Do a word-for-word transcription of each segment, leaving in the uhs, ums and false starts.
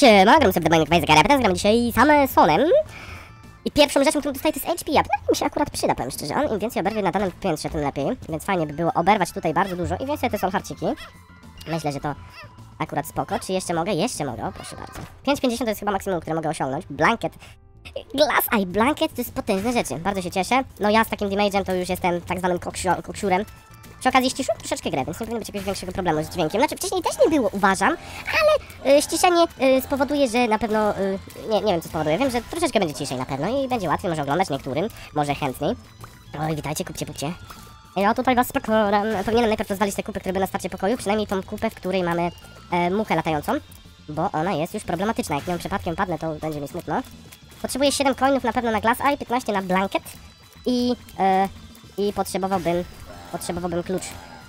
Cześć, gram sobie do Minecraft Zegar, a teraz gram dzisiaj same Sonem. I pierwszą rzeczą, którą dostaję, to jest H P up. No mi się akurat przyda, powiem szczerze. On im więcej oberwie na danym piętrze, tym lepiej. Więc fajnie by było oberwać tutaj bardzo dużo i więcej te Solharciki. Myślę, że to akurat spoko. Czy jeszcze mogę? Jeszcze mogę, o, proszę bardzo. pięć pięćdziesiąt to jest chyba maksimum, które mogę osiągnąć. Blanket. Glass Eye, Blanket to jest potężne rzeczy. Bardzo się cieszę. No ja z takim damage'em to już jestem tak zwanym koksiurem. Przy okazji ściszyłem troszeczkę grę, więc nie powinno być jakiegoś większego problemu z dźwiękiem. Znaczy wcześniej też nie było, uważam, ale y, ściszenie y, spowoduje, że na pewno... Y, nie, nie wiem co spowoduje, wiem, że troszeczkę będzie ciszej na pewno i będzie łatwiej może oglądać niektórym, może chętniej. Oj, witajcie, kupcie, kupcie. Ja tutaj was pokoram. Powinienem najpierw rozwalić te kupy, które były na starcie pokoju, przynajmniej tą kupę, w której mamy e, muchę latającą, bo ona jest już problematyczna. Jak nią przypadkiem padnę, to będzie mi smutno. Potrzebuję siedem coinów na pewno na Glass Eye, piętnaście na Blanket i... E, i potrzebowałbym... Potrzebowałbym klucz,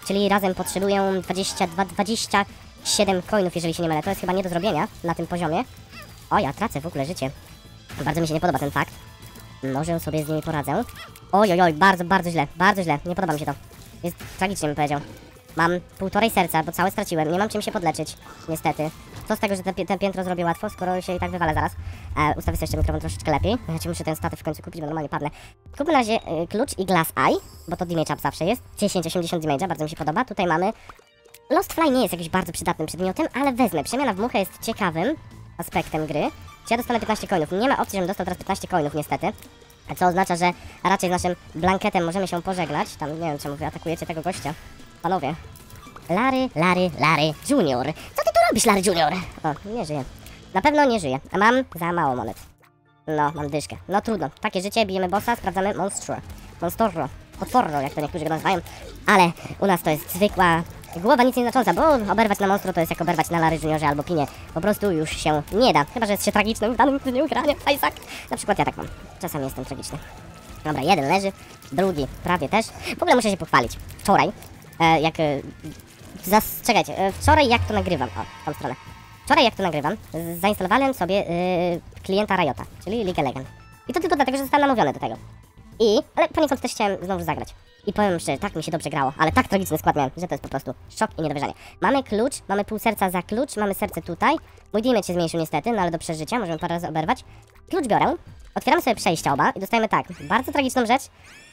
czyli razem potrzebuję dwadzieścia dwa, dwadzieścia siedem coinów, jeżeli się nie mylę. To jest chyba nie do zrobienia na tym poziomie. O, ja tracę w ogóle życie. Bardzo mi się nie podoba ten fakt. Może sobie z nimi poradzę. Oj, oj, oj, bardzo, bardzo źle, bardzo źle. Nie podoba mi się to. Jest tragicznie, bym powiedział. Mam półtorej serca, bo całe straciłem. Nie mam czym się podleczyć, niestety. Co z tego, że te, te piętro zrobię łatwo, skoro się i tak wywalę zaraz. E, ustawię sobie jeszcze mikrofon troszeczkę lepiej. Ja ci muszę ten statyw w końcu kupić, bo normalnie padnę. Kupmy na razie y, klucz i Glass Eye, bo to damage up zawsze jest. dziesięć osiemdziesiąt damage'a, bardzo mi się podoba. Tutaj mamy... Lost Fly nie jest jakimś bardzo przydatnym przedmiotem, ale wezmę. Przemiana w muchę jest ciekawym aspektem gry. Czy ja dostanę piętnaście coinów? Nie ma opcji, żebym dostał teraz piętnaście coinów, niestety. Co oznacza, że raczej z naszym Blanketem możemy się pożegnać. Tam, nie wiem czemu wy atakujecie tego gościa. Panowie. Larry, Larry, Larry Junior Co ty tu robisz, Larry Junior? O, nie żyję. Na pewno nie żyję. A mam za mało monet. No, mam dyszkę. No trudno. Takie życie, bijemy bossa, sprawdzamy Monstro. Monstro. Otorro, jak to niektórzy go nazywają. Ale u nas to jest zwykła głowa nic nie znacząca, bo oberwać na Monstro to jest jak oberwać na Larry Juniorze albo Pinie. Po prostu już się nie da. Chyba że jest się tragicznym w danym dniu grania. Isaac. Na przykład ja tak mam. Czasami jestem tragiczny. Dobra, jeden leży, drugi prawie też. W ogóle muszę się pochwalić. Wczoraj. E, jak... E, zas, czekajcie, e, wczoraj jak to nagrywam, o, tą stronę. Wczoraj jak to nagrywam, z, zainstalowałem sobie y, klienta Riota, czyli League of Legends. I to tylko dlatego, że zostałem namówiony do tego. I, ale poniekąd też chciałem znowu zagrać. I powiem szczerze, tak mi się dobrze grało, ale tak tragiczny skład miałem, że to jest po prostu szok i niedowierzanie. Mamy klucz, mamy pół serca za klucz, mamy serce tutaj. Mój damage się zmniejszył niestety, no ale do przeżycia, możemy parę razy oberwać. Klucz biorę, otwieramy sobie przejścia oba i dostajemy tak, bardzo tragiczną rzecz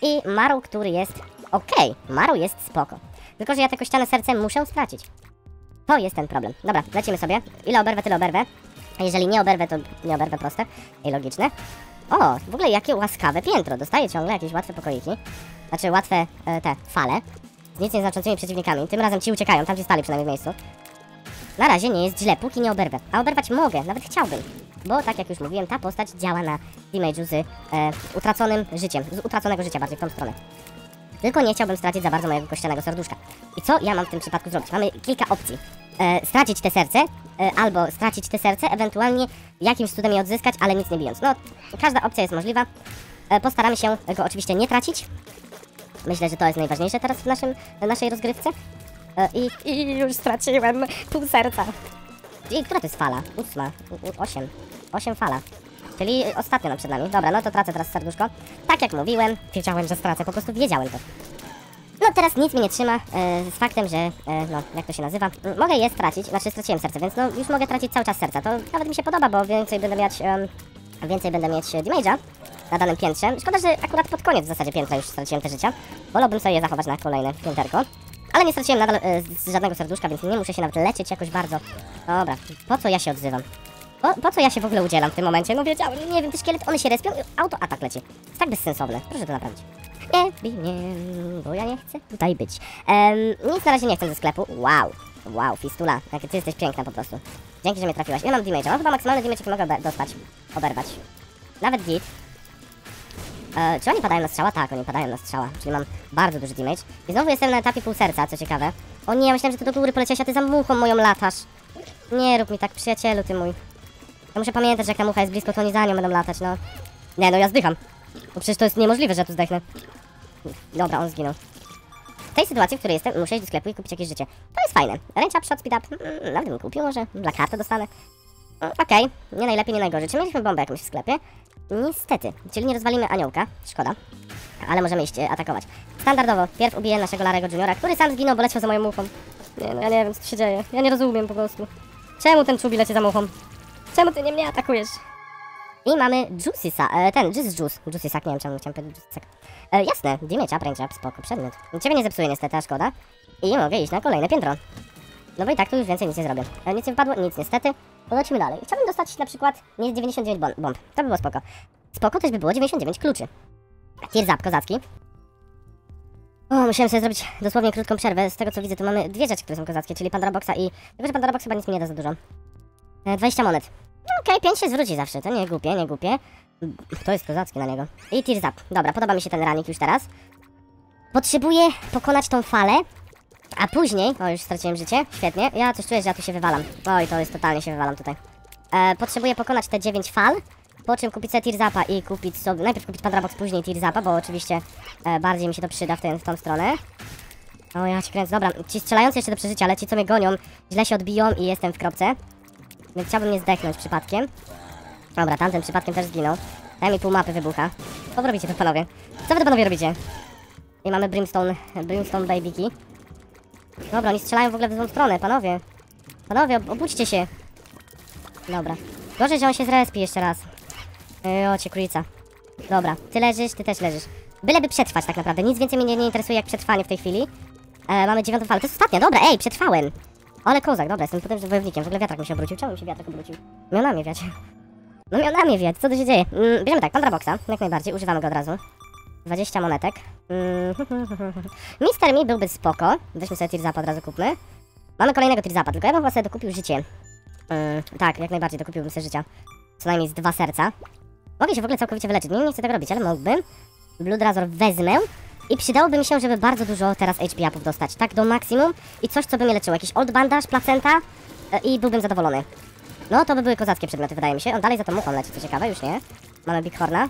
i Maru, który jest... Okej, okay, Maru jest spoko. Tylko, że ja tego ścianę sercem muszę stracić. To jest ten problem. Dobra, lecimy sobie. Ile oberwę, tyle oberwę. A jeżeli nie oberwę, to nie oberwę, proste i logiczne. O, w ogóle jakie łaskawe piętro. Dostaję ciągle jakieś łatwe pokoiki. Znaczy łatwe e, te fale. Z nic nieznaczącymi przeciwnikami. Tym razem ci uciekają, tam ci stali przynajmniej w miejscu. Na razie nie jest źle, póki nie oberwę. A oberwać mogę, nawet chciałbym. Bo tak jak już mówiłem, ta postać działa na damage'u z e, utraconym życiem. Z utraconego życia bardziej w tą stronę. Tylko nie chciałbym stracić za bardzo mojego kościanego serduszka. I co ja mam w tym przypadku zrobić? Mamy kilka opcji. E, stracić te serce, e, albo stracić te serce, ewentualnie jakimś cudem je odzyskać, ale nic nie bijąc. No, każda opcja jest możliwa. E, postaramy się go oczywiście nie tracić. Myślę, że to jest najważniejsze teraz w naszym, w naszej rozgrywce. E, i, I już straciłem pół serca. I która to jest fala? Ósma. Osiem. Osiem fala. Czyli ostatnio nam przed nami. Dobra, no to tracę teraz serduszko. Tak jak mówiłem, wiedziałem, że stracę. Po prostu wiedziałem to. No teraz nic mnie nie trzyma e, z faktem, że... E, no, jak to się nazywa? Mogę je stracić. Znaczy straciłem serce, więc no już mogę tracić cały czas serca. To nawet mi się podoba, bo więcej będę mieć... E, więcej będę mieć damage'a na danym piętrze. Szkoda, że akurat pod koniec w zasadzie piętra już straciłem te życia. Wolałbym sobie je zachować na kolejne pięterko. Ale nie straciłem nadal e, z żadnego serduszka, więc nie muszę się nawet leczyć jakoś bardzo. Dobra, po co ja się odzywam? Po, po co ja się w ogóle udzielam w tym momencie? No wiedziałem, nie wiem, te szkielety, one się respią i autoatak leci. Jest tak bezsensowne, proszę to naprawić. Nie bij mnie, bo ja nie chcę tutaj być. Ehm, nic na razie nie chcę ze sklepu. Wow, wow, fistula, jak ty jesteś piękna po prostu. Dzięki, że mnie trafiłaś. Ja mam damage'a, mam chyba maksymalny damage, jaki mogę ober dostać, oberwać. Nawet git. Ehm, czy oni padają na strzała? Tak, oni padają na strzała, czyli mam bardzo duży damage. I znowu jestem na etapie pół serca, co ciekawe. O nie, ja myślałem, że to do góry poleciałaś, a ty za muchą moją latasz. Nie rób mi tak, przyjacielu, ty mój. Ja muszę pamiętać, że jak ta mucha jest blisko, to oni za nią będą latać, no. Nie, no ja zdycham. Bo przecież to jest niemożliwe, że ja tu zdechnę. Dobra, on zginął. W tej sytuacji, w której jestem, muszę iść do sklepu i kupić jakieś życie. To jest fajne. Ręcz up, shot, speed up. Mm, nawet bym kupił może. Dla karty dostanę. Mm, Okej, okay. Nie najlepiej, nie najgorzej. Czy mieliśmy bombę jakąś w sklepie? Niestety. Czyli nie rozwalimy aniołka. Szkoda. Ale możemy iść e, atakować. Standardowo, pierw ubiję naszego Larry'ego Juniora, który sam zginął, bo leciał za moją muchą. Nie, no ja nie wiem, co tu się dzieje. Ja nie rozumiem po prostu. Czemu ten czubi leci za muchą? czemu ty nie mnie atakujesz? I mamy Juicysa, e, ten, Juicy Juice, Juicysak, nie wiem czemu chciałem powiedzieć Juicysak. E, jasne, Dimage, Range Up, spoko, przedmiot. Ciebie nie zepsuję niestety, a szkoda. I mogę iść na kolejne piętro. No bo i tak tu już więcej nic nie zrobię. E, nic nie wypadło, nic niestety. Lecimy dalej. Chciałbym dostać na przykład nie dziewięćdziesiąt dziewięć bomb, bomb, to by było spoko. Spoko też by było dziewięćdziesiąt dziewięć kluczy. Tears Up, kozacki. O, musiałem sobie zrobić dosłownie krótką przerwę. Z tego co widzę, to mamy dwie rzeczy, które są kozackie, czyli Pandora Boxa i... Tylko, że Pandora Box chyba nic mi nie da za dużo. E, dwadzieścia monet. No okej, okay, pięć się zwróci zawsze, to nie głupie, nie głupie. To jest kozackie na niego. I Tears Up. Dobra, podoba mi się ten ranik już teraz. Potrzebuję pokonać tą falę. A później... O, już straciłem życie. Świetnie. Ja coś czuję, że ja tu się wywalam. Oj, to jest totalnie się wywalam tutaj. E, potrzebuję pokonać te dziewięć fal. Po czym kupić sobie Tears Upa i kupić sobie... Najpierw kupić Pandora Box, później Tears Upa, bo oczywiście e, bardziej mi się to przyda w, ten, w tą stronę. O, ja się kręcę. Dobra, ci strzelający jeszcze do przeżycia, ale ci co mnie gonią, źle się odbiją i jestem w kropce. Więc chciałbym nie zdechnąć przypadkiem. Dobra, tamten przypadkiem też zginął. Daj mi pół mapy wybucha. Co wy robicie to, panowie? Co wy to, panowie, robicie? I mamy Brimstone, Brimstone Babyki. Dobra, oni strzelają w ogóle w złą stronę, panowie. Panowie, ob obudźcie się. Dobra. Gorzej, że on się zrespi jeszcze raz. Yy, o, cię kulica. Dobra, ty leżysz, ty też leżysz. Byleby przetrwać tak naprawdę, nic więcej mnie nie, nie interesuje jak przetrwanie w tej chwili. E, mamy dziewiątą falę, to jest ostatnia, dobra, ej, przetrwałem. Ale kozak, dobra, jestem potem wojownikiem, w ogóle wiatrak mi się obrócił, czemu mi się wiatrak obrócił? Miał na mnie wiać. No miał na mnie wiać, co tu się dzieje? Mm, bierzemy tak, Pandora Boxa, jak najbardziej, używamy go od razu. dwadzieścia monetek. Mm. Mister Mi byłby spoko. Weźmy sobie Tears Upa, od razu kupmy. Mamy kolejnego Tears Upa, tylko ja bym chyba sobie dokupił życie. Mm, tak, jak najbardziej dokupiłbym sobie życia. Co najmniej z dwa serca. Mogę się w ogóle całkowicie wyleczyć. Nie, nie chcę tego robić, ale mógłbym. Blood Razor wezmę. I przydałoby mi się, żeby bardzo dużo teraz H P upów dostać. Tak, do maksimum. I coś, co by mnie leczyło. Jakiś old bandaż, placenta. Yy, I byłbym zadowolony. No, to by były kozackie przedmioty, wydaje mi się. On dalej za to muchą leci, co ciekawe, już nie. Mamy Big Horna.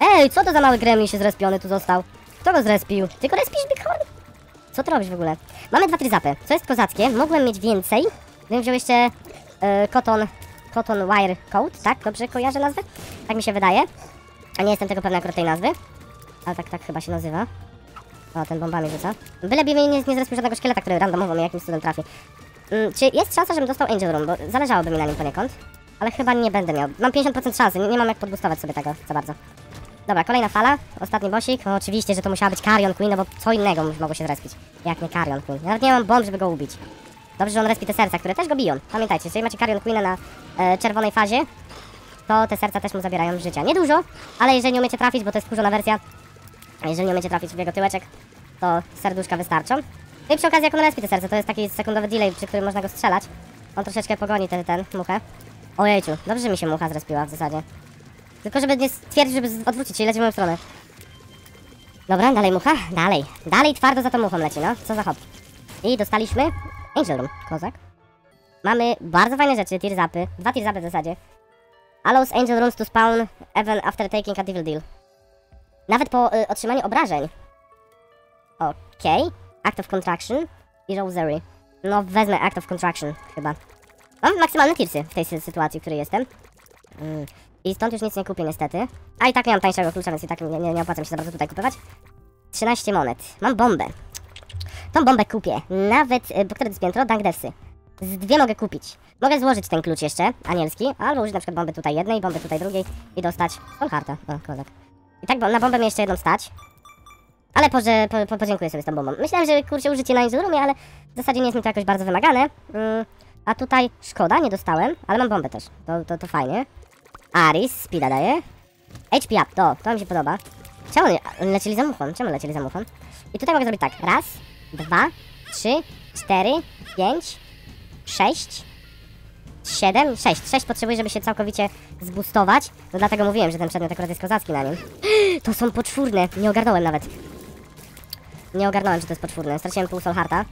Ej, co to za mały gremlin się zrespiony tu został? Kto go zrespił? Ty go respisz, Big Horn? Co ty robisz w ogóle? Mamy dwa Tears Upy. Co jest kozackie? Mogłem mieć więcej. Gdybym wziął jeszcze yy, Cotton... Cotton Wire Coat, tak? Dobrze kojarzę nazwę? Tak mi się wydaje. A nie jestem tego pewna akurat tej nazwy. Ale tak, tak chyba się nazywa. O, ten bombami rzuca. Byleby mnie nie, nie zrespił żadnego szkieleta, który randomowo mnie jakimś cudem trafi. Mm, czy jest szansa, żebym dostał Angel Room? Bo zależałoby mi na nim poniekąd. Ale chyba nie będę miał. Mam pięćdziesiąt procent szansy, nie, nie mam jak podbustować sobie tego za bardzo. Dobra, kolejna fala, ostatni bossik. No, oczywiście, że to musiała być Carrion Queen, no bo co innego mogło się zrespić. Jak nie Carrion Queen. Ja nawet nie mam bomb, żeby go ubić. Dobrze, że on respi te serca, które też go biją. Pamiętajcie, jeżeli macie Carrion Queen na e, czerwonej fazie, to te serca też mu zabierają życia. Niedużo, ale jeżeli nie umiecie trafić, bo to jest kurzona wersja, jeżeli nie umiecie trafić w jego tyłeczek, to serduszka wystarczą. No i przy okazji, jak on respi te serca, to jest taki sekundowy delay, przy którym można go strzelać. On troszeczkę pogoni ten, ten muchę. Ojejciu, dobrze, że mi się mucha zrespiła w zasadzie. Tylko żeby nie stwierdzić, żeby odwrócić, czyli leci w moją stronę. Dobra, dalej mucha, dalej. Dalej twardo za tą muchą leci, no. Co za hop. I dostaliśmy Angel Room, kozak. Mamy bardzo fajne rzeczy, Tears Upy. Dwa Tears Upy w zasadzie. Allows Angel Rooms to spawn even after taking a Devil Deal. Nawet po y, otrzymaniu obrażeń. Okej. Okay. Act of Contraction i Rosary. No wezmę Act of Contraction, chyba. Mam maksymalne Tearsy w tej sytuacji, w której jestem. Mm. I stąd już nic nie kupię niestety. A i tak nie mam tańszego klucza, więc i tak nie, nie, nie opłaca mi się za bardzo tutaj kupować. trzynaście monet. Mam bombę. Tą bombę kupię. Nawet, bo które to jest piętro? Dangdersy. Z dwie mogę kupić. Mogę złożyć ten klucz jeszcze, anielski. Albo użyć na przykład bomby tutaj jednej, bomby tutaj drugiej. I dostać Solharta. O, kozak. I tak na bombę mi jeszcze jedną stać. Ale poże, po, po, podziękuję sobie z tą bombą. Myślałem, że kurczę użycie na Angel Roomie, ale w zasadzie nie jest mi to jakoś bardzo wymagane. Mm, a tutaj szkoda, nie dostałem. Ale mam bombę też. To, to, to fajnie. Aris, speeda daje. H P up, to, to mi się podoba. Czemu lecieli za muchą? Czemu lecieli za muchą? I tutaj mogę zrobić tak. Raz, dwa, trzy, cztery, pięć, sześć, siedem, sześć. Sześć potrzebuję, żeby się całkowicie zboostować. No dlatego mówiłem, że ten przedmiot akurat jest kozacki na nim. To są poczwórne. Nie ogarnąłem nawet. Nie ogarnąłem, że to jest poczwórne. Straciłem pół Solharta.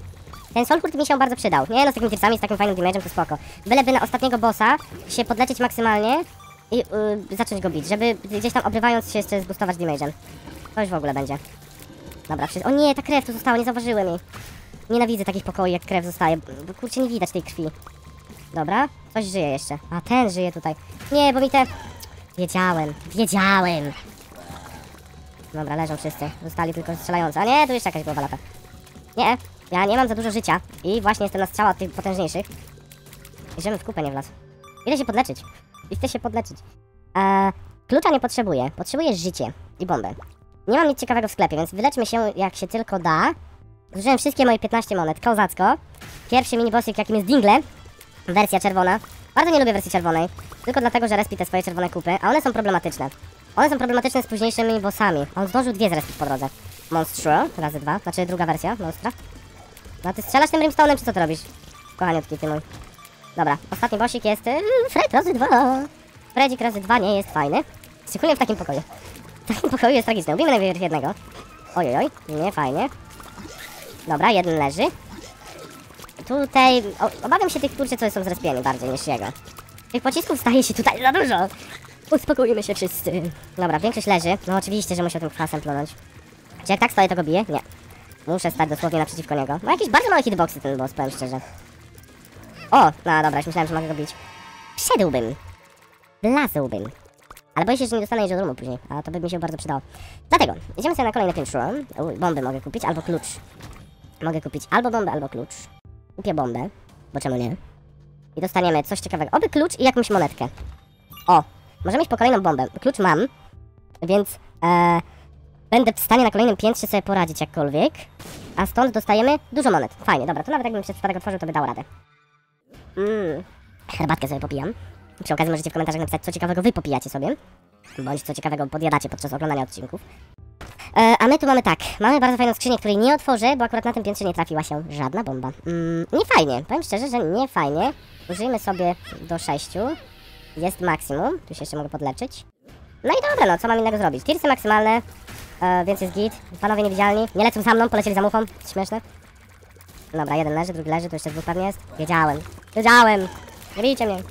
Ten Solhurt mi się bardzo przydał. Nie no, z takimi tipsami, z takim fajnym damage'em to spoko. Byleby na ostatniego bossa się podlecieć maksymalnie. I yy, zacząć go bić, żeby gdzieś tam obrywając się jeszcze zboostować damage'em. To już w ogóle będzie. Dobra, wszystko. O nie, ta krew tu została, nie zauważyłem jej. Nienawidzę takich pokoi, jak krew zostaje, bo kurczę nie widać tej krwi. Dobra, coś żyje jeszcze. A ten żyje tutaj. Nie, bo mi te... Wiedziałem, wiedziałem. Dobra, leżą wszyscy. Zostali tylko strzelający. A nie, tu jeszcze jakaś głowa lata. Nie, ja nie mam za dużo życia. I właśnie jestem na strzała od tych potężniejszych. I żebym w kupę nie wlazł. Idę się podleczyć. I chcę się podleczyć. Eee, klucza nie potrzebuję. Potrzebuję życie i bombę. Nie mam nic ciekawego w sklepie, więc wyleczmy się jak się tylko da. Zużyłem wszystkie moje piętnaście monet. Kozacko. Pierwszy minibossik, jakim jest Dingle. Wersja czerwona. Bardzo nie lubię wersji czerwonej. Tylko dlatego, że respi te swoje czerwone kupy, a one są problematyczne. One są problematyczne z późniejszymi bossami. On zdążył dwie z respit po drodze. Monstro, razy dwa. Znaczy druga wersja Monstra. No ty strzelasz tym Brimstone'em, czy co ty robisz? Kochaniutki ty mój. Dobra, ostatni bossik jest... Yy, Fred razy dwa. Fredik razy dwa nie jest fajny. Szczególnie w takim pokoju. W takim pokoju jest tragiczne. Ubijmy najpierw jednego. Ojojoj, nie fajnie. Dobra, jeden leży. Tutaj... O, obawiam się tych kurczy, co są zrespieni bardziej niż jego. Tych pocisków staje się tutaj za dużo. Uspokójmy się wszyscy. Dobra, większość leży. No oczywiście, że muszę tym kwasem plunąć. Czy jak tak stoję, to go biję? Nie. Muszę stać dosłownie naprzeciwko niego. Ma jakieś bardzo małe hitboxy ten boss, powiem szczerze. O, no dobra, już myślałem, że mogę go bić. Wszedłbym. Wlazłbym. Ale boję się, że nie dostanę Angel Roomu później, a to by mi się bardzo przydało. Dlatego, idziemy sobie na kolejne piętro. Uj, bomby mogę kupić, albo klucz. Mogę kupić albo bombę, albo klucz. Kupię bombę, bo czemu nie? I dostaniemy coś ciekawego. Oby klucz i jakąś monetkę. O, możemy iść po kolejną bombę. Klucz mam, więc e, będę w stanie na kolejnym piętrze sobie poradzić jakkolwiek. A stąd dostajemy dużo monet. Fajnie, dobra, to nawet jakbym przez przypadek otworzył, to by dało radę. Mmm, herbatkę sobie popijam. Przy okazji możecie w komentarzach napisać, co ciekawego wy popijacie sobie. Bądź co ciekawego podjadacie podczas oglądania odcinków. E, a my tu mamy tak. Mamy bardzo fajną skrzynię, której nie otworzę, bo akurat na tym piętrze nie trafiła się żadna bomba. Mm, nie fajnie. Powiem szczerze, że nie fajnie. Użyjmy sobie do sześciu. Jest maksimum. Tu się jeszcze mogę podleczyć. No i dobra, no co mam innego zrobić? Tirsy maksymalne, e, więc jest git. Panowie niewidzialni. Nie lecą za mną, polecieli za mufą. Śmieszne. Dobra, jeden leży, drugi leży, tu jeszcze dwóch pewnie jest. Wiedziałem. Wiedziałem. Nie widzicie mnie.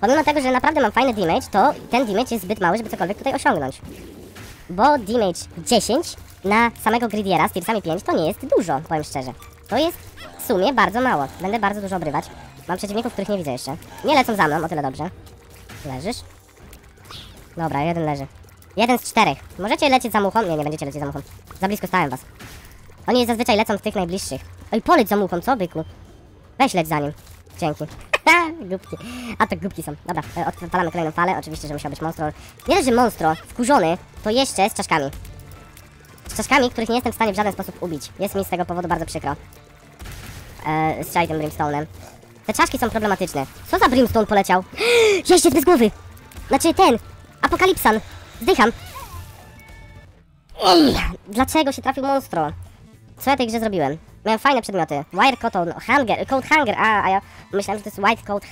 Pomimo tego, że naprawdę mam fajny damage, to ten damage jest zbyt mały, żeby cokolwiek tutaj osiągnąć. Bo damage dziesięć na samego gridiera z tirsami pięć to nie jest dużo, powiem szczerze. To jest w sumie bardzo mało. Będę bardzo dużo obrywać. Mam przeciwników, których nie widzę jeszcze. Nie lecą za mną, o tyle dobrze. Leżysz? Dobra, jeden leży. Jeden z czterech. Możecie lecieć za muchą? Nie, nie będziecie lecieć za muchą. Za blisko stałem was. Oni zazwyczaj lecą z tych najbliższych. Oj, poleć za muchą, co byku? Weź leć za nim. Dzięki. Głupki. A to głupki są. Dobra, odpalamy kolejną falę. Oczywiście, że musiał być monstro. Nie dość, że monstro wkurzony, to jeszcze z czaszkami. Z czaszkami, których nie jestem w stanie w żaden sposób ubić. Jest mi z tego powodu bardzo przykro. Eee, strzelaj tym Brimstone'em. Te czaszki są problematyczne. Co za Brimstone poleciał? Jeździec bez głowy! Znaczy ten! Apokalipsan! Zdycham! Ej, dlaczego się trafił monstro? Co ja tej grze zrobiłem? Miałem fajne przedmioty. Wire Cotton, Hanger, Coat Hanger, a, a ja myślałem, że to jest White Coat.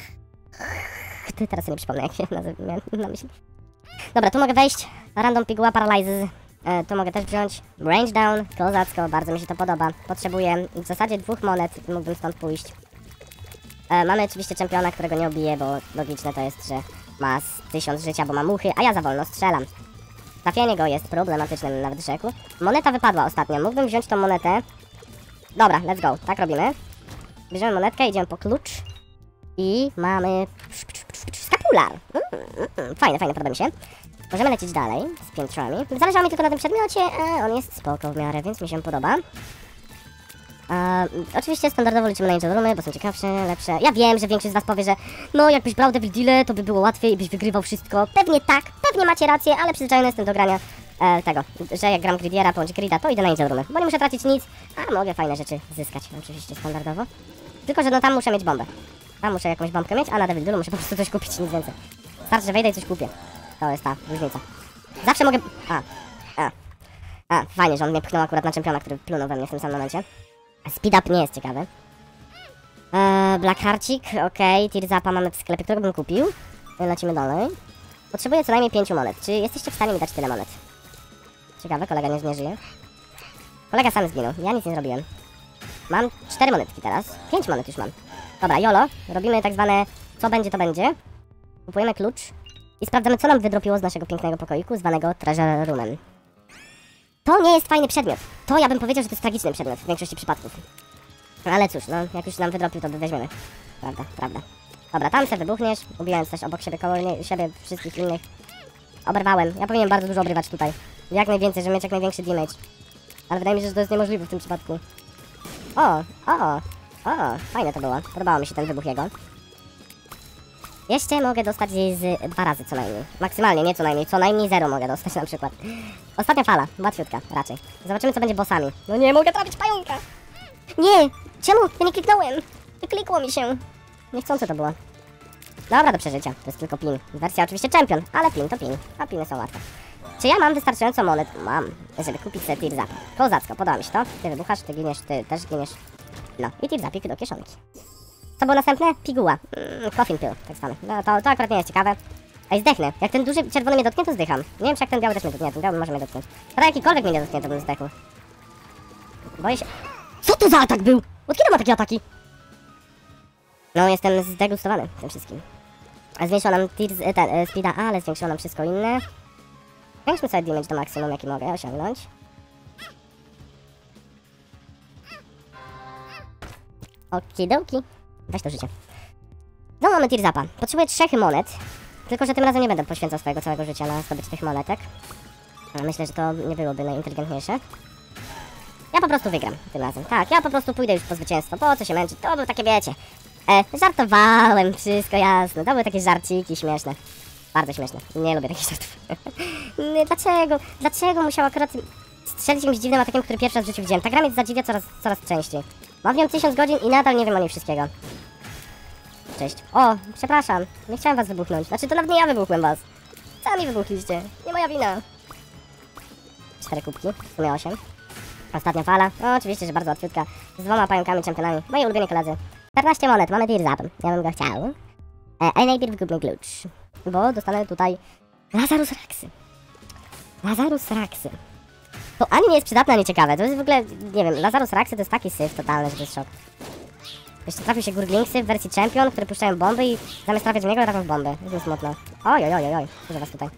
Ty teraz nie przypomnę, jak się miałem na myśli. Dobra, tu mogę wejść. Random piguła Paralyzes. E, tu mogę też wziąć. Range Down, kozacko, bardzo mi się to podoba. Potrzebuję w zasadzie dwóch monet, mógłbym stąd pójść. E, mamy oczywiście czempiona, którego nie obiję, bo logiczne to jest, że ma tysiąc życia, bo ma muchy, a ja za wolno strzelam. Trafienie go jest problematyczne, nawet rzekł. Moneta wypadła ostatnio, mógłbym wziąć tą monetę. Dobra, let's go, tak robimy. Bierzemy monetkę, idziemy po klucz. I mamy... Skapular! Mm, mm, fajne, fajne, podoba mi się. Możemy lecieć dalej z piętrami. Zależało mi tylko na tym przedmiocie, on jest spoko w miarę, więc mi się podoba. E, oczywiście standardowo liczymy na Angel Roomy, bo są ciekawsze, lepsze. Ja wiem, że większość z was powie, że no jakbyś brał Devil Deal, to by było łatwiej i byś wygrywał wszystko. Pewnie tak, pewnie macie rację, ale przyzwyczajony jestem do grania e, tego, że jak gram gridiera bądź grida, to idę na Angel Roomy, bo nie muszę tracić nic, a mogę fajne rzeczy zyskać, oczywiście standardowo. Tylko, że no tam muszę mieć bombę. Tam muszę jakąś bombkę mieć, a na Devil Dealu muszę po prostu coś kupić, nic więcej. Starczy, że wejdę i coś kupię. To jest ta różnica. Zawsze mogę... A, a, a, fajnie, że on mnie pchnął akurat na czempiona, który plunął we mnie w tym samym momencie. Speed up nie jest ciekawy. Eee, Blackharcik, okej. Okay. Tears Upa mamy w sklepie, którego bym kupił. Lecimy dalej. Potrzebuję co najmniej pięciu monet. Czy jesteście w stanie mi dać tyle monet? Ciekawe, kolega nie, nie żyje. Kolega sam zginął. Ja nic nie zrobiłem. Mam cztery monetki teraz. pięć monet już mam. Dobra, jolo. Robimy tak zwane co będzie, to będzie. Kupujemy klucz. I sprawdzamy, co nam wydropiło z naszego pięknego pokoiku, zwanego Treasure Roomem. To nie jest fajny przedmiot. To ja bym powiedział, że to jest tragiczny przedmiot w większości przypadków. Ale cóż, no jak już nam wydropił, to weźmiemy. Prawda, prawda. Dobra, tam se wybuchniesz, ubijając też obok siebie, koło nie, siebie wszystkich innych. Oberwałem. Ja powinienem bardzo dużo obrywać tutaj. Jak najwięcej, żeby mieć jak największy damage. Ale wydaje mi się, że to jest niemożliwe w tym przypadku. O, o, o, fajne to było. Podobało mi się ten wybuch jego. Jeszcze mogę dostać z dwa razy co najmniej. Maksymalnie, nie co najmniej. Co najmniej zero mogę dostać na przykład. Ostatnia fala. Łatwiutka raczej. Zobaczymy, co będzie bossami. No nie mogę trafić pająka. Nie! Czemu? Ja nie kliknąłem. Nie klikło mi się. Niechcący to było. Dobra, do przeżycia. To jest tylko pin. Wersja oczywiście champion, ale pin to pin. A piny są łatwe. Czy ja mam wystarczająco monet? Mam, żeby kupić sobie Tears Up. Kozacko, podoba mi się to. Ty wybuchasz, ty giniesz, ty też giniesz. No i Tears Upik do kieszonki. Co było następne? Piguła. Mm, coffin pill, tak zwany. No to, to akurat nie jest ciekawe. Ej, zdechnę. Jak ten duży czerwony mnie dotknie, to zdycham. Nie wiem, czy jak ten biały też mnie dotknie, ten biały może mnie dotknąć. Ale jakikolwiek mnie nie dotknie, to bym zdechł. Boję się... Co to za atak był? Od kiedy ma takie ataki? No, jestem zdegustowany tym wszystkim. A zwiększyło nam tears, ten, e, speeda, ale zwiększyło nam wszystko inne. Zwiększmy sobie damage do maksimum, jaki mogę osiągnąć. Okidoki. Weź to życie. No, mamy Tears Upa. Potrzebuję trzech monet. Tylko, że tym razem nie będę poświęcał swojego całego życia na zdobycie tych monetek. Myślę, że to nie byłoby najinteligentniejsze. Ja po prostu wygram tym razem. Tak, ja po prostu pójdę już po zwycięstwo. Po co się męczyć? To były takie, wiecie... E, żartowałem, wszystko jasne. To były takie żarciki śmieszne. Bardzo śmieszne. Nie lubię takich żartów. Dlaczego? Dlaczego musiał akurat strzelić jakimś dziwnym atakiem, który pierwszy raz w życiu widziałem? Ta gra mnie zadziwia coraz, coraz częściej. Mam w nią tysiąc godzin i nadal nie wiem o niej wszystkiego. Cześć. O, przepraszam. Nie chciałem was wybuchnąć. Znaczy, to nawet nie ja wybuchłem was. Sami wybuchliście. Nie moja wina. Cztery kubki. W sumie osiem. Ostatnia fala. No, oczywiście, że bardzo łatwiutka. Z dwoma pająkami, czempionami. Moi ulubieni koledzy. czternaście monet. Mamy Tears Up. Ja bym go chciał. E, a najpierw kupmy klucz. Bo dostanę tutaj... Lazarus Raxy. Lazarus Raxy. To ani nie jest przydatne, ani ciekawe. To jest w ogóle... Nie wiem, Lazarus Raxy to jest taki syf totalny, że to jest szok. Jeszcze trafił się Gurglingsy w wersji Champion, które puszczają bomby i zamiast trafiać w niego, trafią w bomby. Jest mi smutno. Oj, oj, oj, oj. Dużo was tutaj.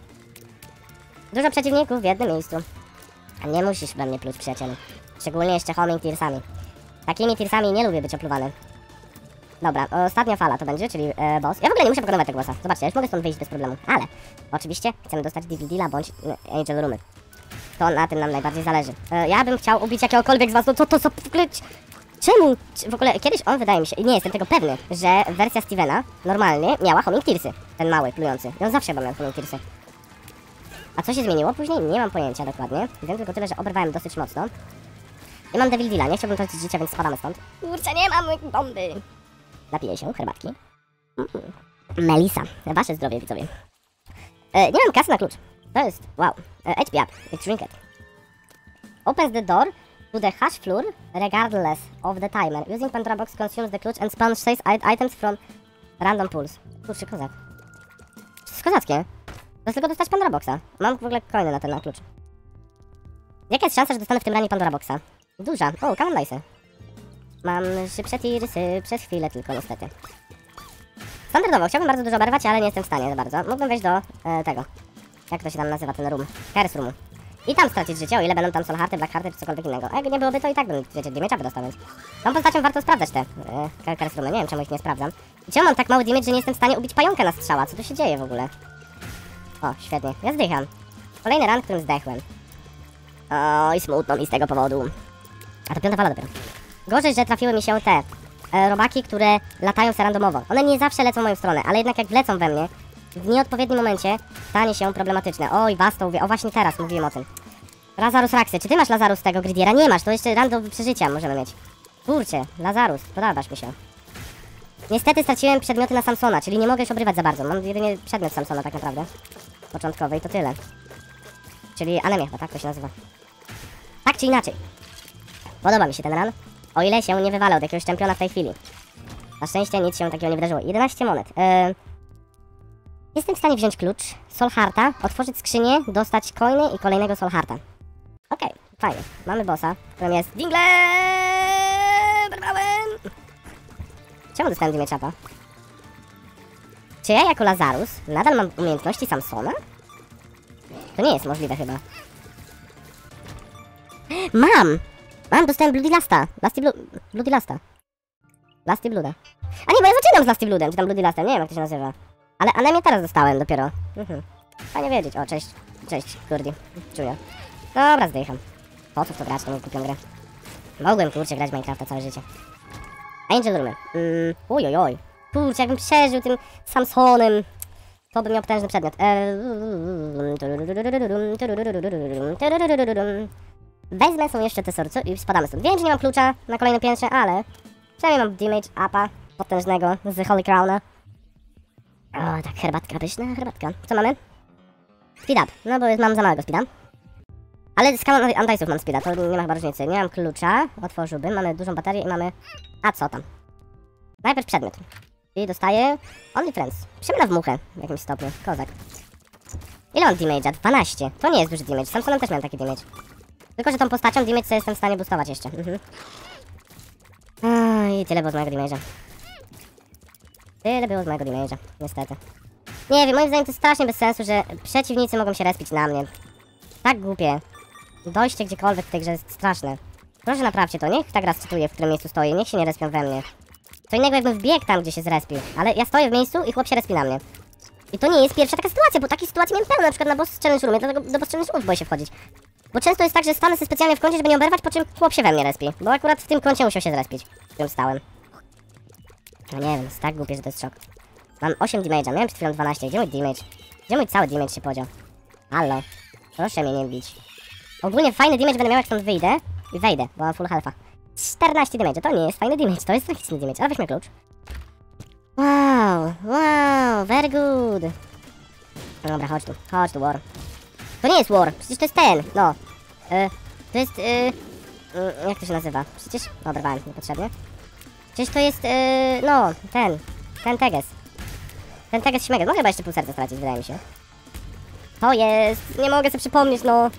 Dużo przeciwników w jednym miejscu. A nie musisz we mnie pluć, przyjacielu. Szczególnie jeszcze homing tearsami. Takimi tearsami nie lubię być opluwany. Dobra, ostatnia fala to będzie, czyli e, boss. Ja w ogóle nie muszę pokonywać tego bossa. Zobaczcie, ja już mogę stąd wyjść bez problemu. Ale oczywiście chcemy dostać Devil Deala bądź Angel Roomy. To na tym nam najbardziej zależy. E, ja bym chciał ubić jakiegokolwiek z was. No co to, co w ogóle... Czemu? W ogóle kiedyś on, wydaje mi się, i nie jestem tego pewny, że wersja Stevena normalnie miała homing tearsy. Ten mały, plujący. I on zawsze chyba miał homing tearsy. A co się zmieniło później? Nie mam pojęcia dokładnie. Wiem tylko tyle, że oberwałem dosyć mocno. I mam Devil Deala. Nie chciałbym tracić życia, więc spadamy stąd. Kurczę, nie mam bomby. Napiję się herbatki. Mm -mm. Melisa. Wasze zdrowie, widzowie. E, nie mam kasy na klucz. To jest... Wow. E, H P up. It's trinket. Opens the door to the hash floor regardless of the timer. Using Pandora Box consumes the clutch and spawns six items from random pools. Kurczę, kozak. To jest kozackie. To jest tylko dostać Pandora Boxa. Mam w ogóle coiny na ten na klucz. Jaka jest szansa, że dostanę w tym ranie Pandora Boxa? Duża. O, common dice. Mam szybsze tirsy przez chwilę tylko, niestety. Standardowo, chciałbym bardzo dużo oberwać, ale nie jestem w stanie za bardzo. Mógłbym wejść do e, tego. Jak to się tam nazywa ten room? Aris roomu. I tam stracić życie, o ile będą tam Solharty, Blackharty czy cokolwiek innego. A jak nie byłoby, to i tak bym, wiecie, damage'a by dostał, więc... Tą postacią warto sprawdzać te e, Aris roomy, nie wiem czemu ich nie sprawdzam. I czemu mam tak mały damage, że nie jestem w stanie ubić pająka na strzała? Co tu się dzieje w ogóle? O, świetnie. Ja zdycham. Kolejny run, którym zdechłem. Oj, smutno mi z tego powodu. A to piąta fala dopiero. Gorzej, że trafiły mi się te e, robaki, które latają sobie randomowo. One nie zawsze lecą w moją stronę, ale jednak jak wlecą we mnie, w nieodpowiednim momencie stanie się problematyczne. Oj, was to mówię. O, właśnie teraz mówiłem o tym. Lazarus Raxy. Czy ty masz Lazarus tego gridiera? Nie masz, to jeszcze random przeżycia możemy mieć. Kurczę, Lazarus, podobasz mi się. Niestety straciłem przedmioty na Samsona, czyli nie mogę już obrywać za bardzo. Mam jedynie przedmiot Samsona tak naprawdę. Początkowy i to tyle. Czyli anemia chyba, tak to się nazywa. Tak czy inaczej. Podoba mi się ten run. O ile się nie wywalał od jakiegoś czempiona w tej chwili. Na szczęście nic się takiego nie wydarzyło. jedenaście monet. Eee... Jestem w stanie wziąć klucz, Solharta, otworzyć skrzynię, dostać coiny i kolejnego Solharta. Okej, okay, fajnie. Mamy bossa, którym jest... Dingle! Brałem! Czemu dostałem Dimie Chapa? Czy ja jako Lazarus nadal mam umiejętności Samsona? To nie jest możliwe chyba. Mam! Mam, dostałem Bloody Lasta. Lasty Blu... Bloody Lasta. Lasty Bluda. A nie, bo ja zaczynam z Lasty Bludem, czy tam Bloody Lasta, nie wiem jak to się nazywa. Ale anemię teraz dostałem dopiero. Mhm. Fajnie wiedzieć. O, cześć. Cześć, kurdi. Czuję. Dobra, zdycham. Po co w to grać, to nie kupię grę. Mogłem, kurczę, grać Minecrafta całe życie. Angel Roomy. Mm, oj, oj, oj. Kurczę, jakbym przeżył tym Samsonem. To by miał potężny przedmiot. Wezmę są jeszcze te sorco i spadamy stąd. Wiem, że nie mam klucza na kolejne piętrze, ale przynajmniej mam damage upa potężnego z Holy Crowna. O, tak, herbatka pyszna, herbatka. Co mamy? Speed up. No bo mam za małego speeda. Ale z kanon antajsów mam speeda, to nie ma chyba różnicy. Nie mam klucza, otworzyłbym, mamy dużą baterię i mamy... A co tam? Najpierw przedmiot. I dostaję Only Friends. Przemiana w muchę w jakimś stopniu. Kozak. Ile mam damage'a? dwanaście. To nie jest duży damage. Samsonem też miałem taki damage. Tylko, że tą postacią damage sobie jestem w stanie boostować jeszcze. Mhm. I tyle było z mojego damage'a. Tyle było z mojego damage'a, niestety. Nie wiem, moim zdaniem to strasznie bez sensu, że przeciwnicy mogą się respić na mnie. Tak głupie. Dojście gdziekolwiek w tej grze jest straszne. Proszę naprawcie to, niech ta gra czytuje, w którym miejscu stoi, niech się nie respią we mnie. Co innego jakbym wbiegł tam, gdzie się zrespił, ale ja stoję w miejscu i chłop się respi na mnie. I to nie jest pierwsza taka sytuacja, bo takich sytuacji miałem pełno, na przykład na boss challenge roomie, dlatego do boss challenge room boję się wchodzić. Bo często jest tak, że stanę sobie specjalnie w kącie, żeby nie oberwać, po czym chłop się we mnie respi, bo akurat w tym kącie musiał się zrespić, w którym stałem. No nie wiem, jest tak głupie, że to jest szok. Mam osiem damage'a, miałem przed chwilą dwanaście, gdzie mój damage? Gdzie mój cały damage się podział? Halo, proszę mnie nie bić. Ogólnie fajny damage będę miał, jak stąd wyjdę i wejdę, bo mam full health'a. czternaście damage, to nie jest fajny damage, to jest tragiczny damage, ale weźmy klucz. Wow, wow, very good. No dobra, chodź tu, chodź tu, war. To nie jest war, przecież to jest ten, no. Yy, to jest, yy, yy, jak to się nazywa? Przecież, no obrwałem niepotrzebnie. Przecież to jest, yy, no, ten, ten teges. Ten teges śmega, no chyba jeszcze pół serca stracić, wydaje mi się. To jest, nie mogę sobie przypomnieć, no.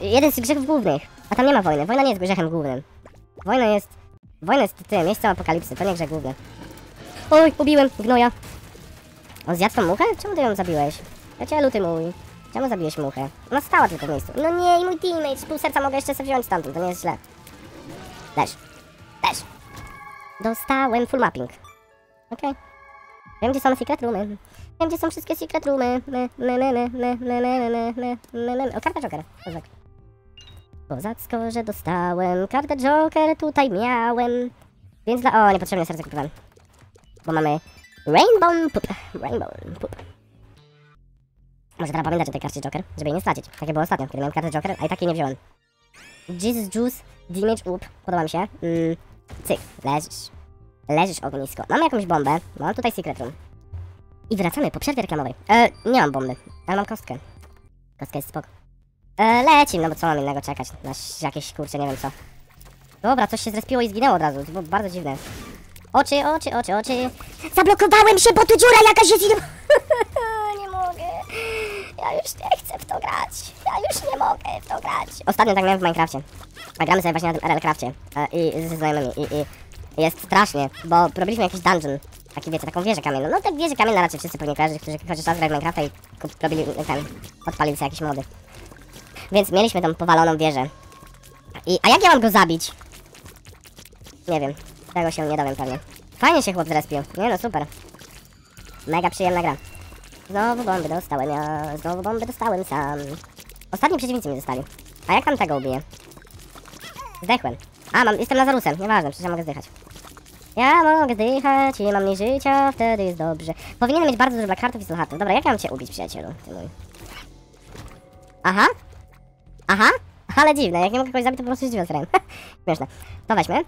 Jeden z grzechów głównych, a tam nie ma wojny, wojna nie jest grzechem głównym. Wojna jest... Wojna jest tym miejscem apokalipsy, to nie grzech główny. Oj, ubiłem gnoja. On zjadł tą muchę? Czemu ty ją zabiłeś? Ja cię luty mój. Czemu zabiłeś muchę? Ona stała tylko w miejscu. No nie, i mój teammate, z pół serca mogę jeszcze sobie wziąć stamtąd, to nie jest źle. Leż. Leż. Dostałem full mapping. Okej. Okay. Wiem, gdzie są secret roomy. Wiem, gdzie są wszystkie secret roomy. My, my, my, my, my, my, my, my, my, my, my. O, karta Jokera. Kozacko, że dostałem. Kartę Joker tutaj miałem. Więc dla... O, niepotrzebnie serce kupowałem. Bo mamy... Rainbow Poop. Rainbow Poop. Może teraz pamiętać o tej karcie Joker, żeby jej nie stracić. Takie było ostatnio, kiedy miałem kartę Joker, a i takiej nie wziąłem. Jesus Juice, Damage Up. Podoba mi się. Mm, cyk, leżysz. Leżysz ognisko. Mamy jakąś bombę. Mam tutaj Secret Room. I wracamy po przerwie reklamowej. E, nie mam bomby, ale mam kostkę. Kostka jest spoko. Eee, lecim, no bo co mam innego czekać, na jakieś kurcze, nie wiem co. Dobra, coś się zrespiło i zginęło od razu, to było bardzo dziwne. Oczy, oczy, oczy, oczy. Zablokowałem się, bo tu dziura jakaś jest. Nie mogę. Ja już nie chcę w to grać. Ja już nie mogę w to grać. Ostatnio tak miałem w Minecrafcie. A gramy sobie właśnie na tym R L-crafcie. Eee, I ze znajomymi, i, i jest strasznie, bo robiliśmy jakiś dungeon. Taki, wiecie, taką wieżę kamienną. No tak wieżę kamienna raczej wszyscy pewnie kojarzy, którzy chociaż raz grali w Minecrafta i robili, ten, odpalili sobie jakieś mody. Więc mieliśmy tą powaloną wieżę. I, a jak ja mam go zabić? Nie wiem. Tego się nie dowiem pewnie. Fajnie się chłop zrespił. Nie no, super. Mega przyjemna gra. Znowu bomby dostałem ja. Znowu bomby dostałem sam. Ostatni przeciwnicy mi zostali. A jak tam tego ubiję? Zdechłem. A, mam, jestem Lazarusem. Nieważne, przecież ja mogę zdychać. Ja mogę zdychać i mam mniej życia. Wtedy jest dobrze. Powinienem mieć bardzo dużo black heartów i soul heartów. Dobra, jak ja mam cię ubić, przyjacielu? Ty mój. Aha. Aha, ale dziwne, jak nie mogę kogoś zabić, to po prostu się dziwę z ręką. Śmieszne. To weźmy.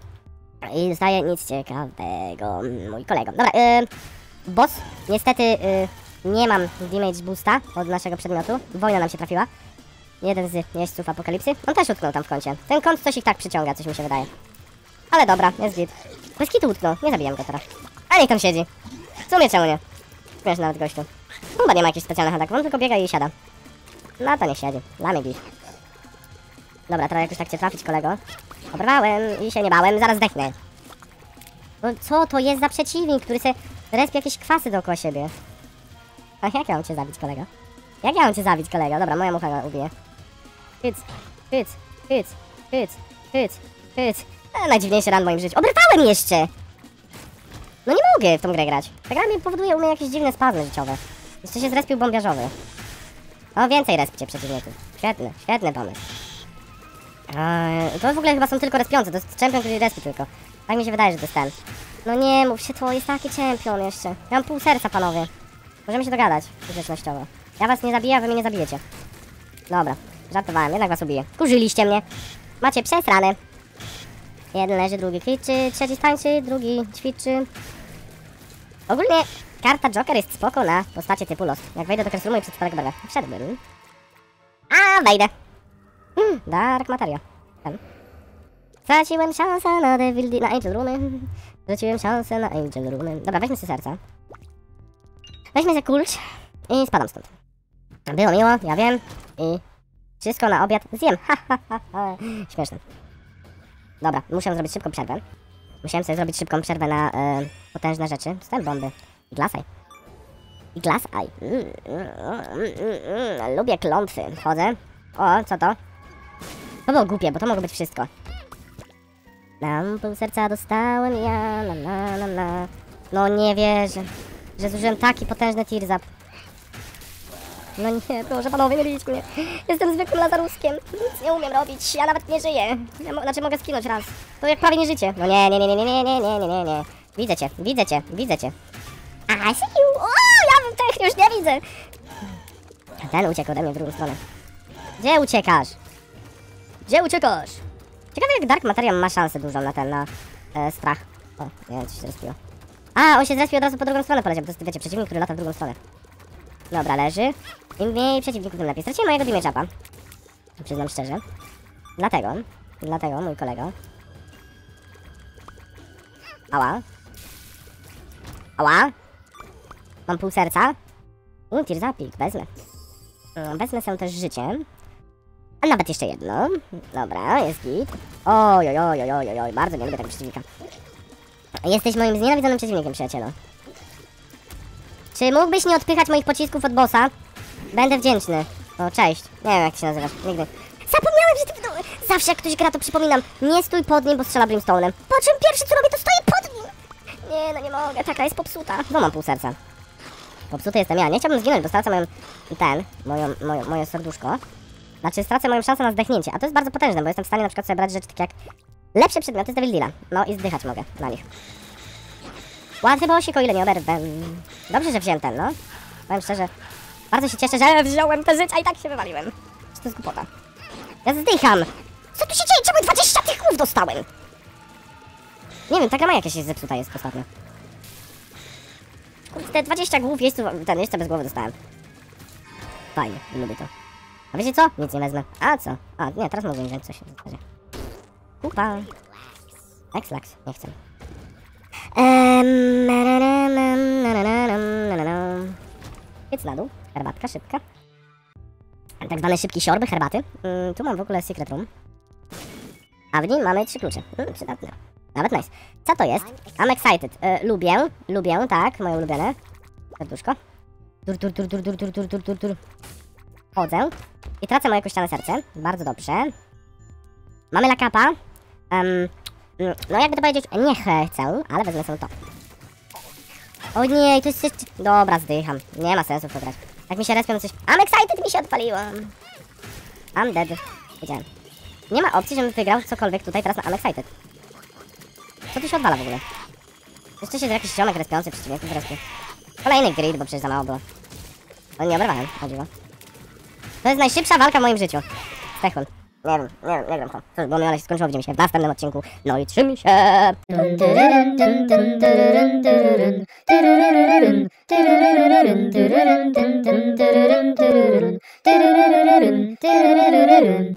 I dostaje nic ciekawego, mój kolego. Dobra, yy, boss, niestety yy, nie mam damage boosta od naszego przedmiotu. Wojna nam się trafiła. Jeden z jeźdźców apokalipsy. On też utknął tam w kącie. Ten kąt coś ich tak przyciąga, coś mi się wydaje. Ale dobra, jest git. Bez kitu utknął, nie zabijam go teraz. A niech tam siedzi. W sumie czemu nie? Śmieszne nawet gościu. Chyba nie ma jakichś specjalnych ataków, on tylko biega i siada. No to nie siedzi, dla mnie bij. Dobra, teraz jakoś tak cię trafić, kolego. Obrwałem i się nie bałem, zaraz zdechnę. No co to jest za przeciwnik, który se respi jakieś kwasy dookoła siebie? A jak ja mam cię zabić, kolego? Jak ja mam cię zabić, kolego? Dobra, moja mucha go ubije. Hyc, hyc, hyc, hyc, hyc, hyc. E, najdziwniejszy run w moim życiu. Obrwałem jeszcze! No nie mogę w tą grę grać. Ta gra mi powoduje u mnie jakieś dziwne spazmy życiowe. Jeszcze się zrespił bombiarzowy. O, więcej respcie przeciwników. Świetny, świetny pomysł. Eee, to w ogóle chyba są tylko respiące, to jest champion, który respi tylko. Tak mi się wydaje, że to jest ten. No nie mów się, to jest taki champion jeszcze. Ja mam pół serca, panowie. Możemy się dogadać grzecznościowo. Ja was nie zabiję, a wy mnie nie zabijecie. Dobra, żartowałem, jednak was ubiję. Kurzyliście mnie. Macie przesrane. Jeden leży, drugi kliczy, trzeci tańczy, drugi ćwiczy. Ogólnie karta Joker jest spoko na postacie typu Lost. Jak wejdę do Cressroomu i przed spadek barwę. Wszedłbym. A wejdę. Mm, dark materia. Tam. Straciłem szansę na Devil Deal, na Angel Room. Straciłem szansę na Angel Room. Dobra, weźmy sobie serca. Weźmy sobie kulcz i spadam stąd. Było miło, ja wiem. I wszystko na obiad zjem. Ha, ha, ha, ha. Śmieszne. Dobra, muszę zrobić szybką przerwę. Musiałem sobie zrobić szybką przerwę na e, potężne rzeczy. Dostałem bomby. I Glass Eye. I Glass Eye. Mm, mm, mm, mm, lubię klątwy. Chodzę. O, co to? To było głupie, bo to mogło być wszystko. Nam pół serca dostałem ja. Na, na, na, na. No nie wierzę, że zużyłem taki potężny Tears Up. No nie, proszę panowie, nie bijcie mnie. Jestem zwykłym Lazaruskiem. Nic nie umiem robić, ja nawet nie żyję. Ja mo znaczy mogę skinąć raz. To jak prawie nie życie. No nie, nie, nie, nie, nie, nie, nie, nie, nie, nie. Widzę cię, widzę cię, widzę cię. A, see you. O, ja bym tych już nie widzę. Ten uciekł ode mnie w drugą stronę. Gdzie uciekasz? Gdzie uciekasz? Ciekawe jak Dark Material ma szansę dużą na ten, na e, strach. O, nie wiem, coś się zrespiło. A, on się zrespił od razu po drugą stronę poleciał. To jest, wiecie, przeciwnik, który lata w drugą stronę. Dobra, leży. Im mniej przeciwników, tym lepiej. Straciłem mojego damage upa. Przyznam szczerze. Dlatego, dlatego mój kolego. Ała. Ała. Mam pół serca. U, tear zapik, wezmę. Wezmę sobie też życie. A nawet jeszcze jedno. Dobra, jest git. Oj, oj, oj, oj, oj, bardzo nie lubię tego przeciwnika. Jesteś moim znienawidzonym przeciwnikiem, przyjacielu. Czy mógłbyś nie odpychać moich pocisków od bossa? Będę wdzięczny. O, cześć. Nie wiem, jak się nazywasz. Nigdy. Zapomniałem, że ty... Zawsze jak ktoś gra, to przypominam. Nie stój pod nim, bo strzela Brimstone'em. Po czym pierwszy co robię, to stoję pod nim. Nie, no nie mogę. Taka jest popsuta. No mam pół serca. Popsuty jestem ja. Nie chciałbym zginąć, bo stracę moją... Ten. Moją, moją, moje serduszko. Znaczy stracę moją szansę na zdechnięcie. A to jest bardzo potężne, bo jestem w stanie na przykład sobie brać rzeczy takie jak... Lepsze przedmioty z Devil Deala. No i zdychać mogę na nich. Łatwy bosik, o ile nie oberwę. Dobrze, że wziąłem ten, no. Powiem szczerze, bardzo się cieszę, że wziąłem te życia i tak się wywaliłem. Co to jest głupota? Ja zdycham! Co tu się dzieje? Czemu dwadzieścia tych głów dostałem? Nie wiem, taka ma jakaś zepsuta jest ostatnio. Kurde, te dwadzieścia głów jest tu, ten jeszcze bez głowy dostałem. Fajnie, lubię to. A wiecie co? Nic nie wezmę. A co? A, nie, teraz mogę wziąć coś. Kupa. Exlax, nie chcę. Ehm, więc na dół, herbatka szybka. Tak zwane szybkie siorby, herbaty. Mm, tu mam w ogóle Secret Room. A w nim mamy trzy klucze. Mm, przydatne. Nawet nice. Co to jest? I'm excited. E, lubię, lubię, tak, moje ulubione. Serduszko. Dur, dur, dur, dur, dur, dur, dur, dur, dur. Chodzę. I tracę moje kościane serce. Bardzo dobrze. Mamy lakapa. Um, No jakby to powiedzieć, nie chcę, ale wezmę sobie to. O nie, to jest coś... Dobra, zdycham. Nie ma sensu to grać. Jak mi się respią, to coś... I'm excited mi się odpaliło. I'm dead. Wiedziałem. Nie ma opcji, żebym wygrał cokolwiek tutaj teraz na I'm excited. Co tu się odwala w ogóle? Jeszcze się jakiś ziomek respiący przeciwników respił. Kolejny grid, bo przecież za mało było. O, nie obrywałem, chodziło. To jest najszybsza walka w moim życiu. Stechun. Nie wiem, nie wiem, nie wiem to. Cóż, bo mi ale się skończyło, widzimy się w następnym odcinku. No i trzymy się!